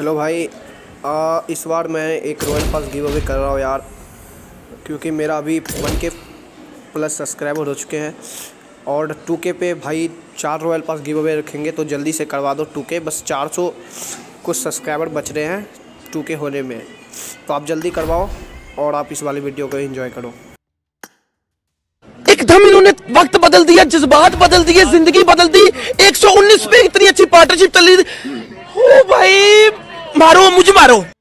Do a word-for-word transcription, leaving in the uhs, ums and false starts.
Hello भाई, आ, इस बार मैं एक रॉयल पास गिव अवे कर रहा हूँ यार, क्योंकि मेरा अभी वन के प्लस सब्सक्राइबर हो चुके हैं और टू के पे भाई चार रॉयल पास गिव अवे रखेंगे, तो जल्दी से करवा दो टू के। बस चार सौ कुछ सब्सक्राइबर बच रहे हैं टू के होने में, तो आप जल्दी करवाओ और आप इस वाली वीडियो को एंजॉय करो। एकदम इन्होंने वक्त बदल दिया, जज्बात बदल दिए, जिंदगी बदल दी। एक सौ उन्नीस पे इतनी अच्छी पार्टनरशिप चल रही। ओ भाई, मारो मुझे, मारो।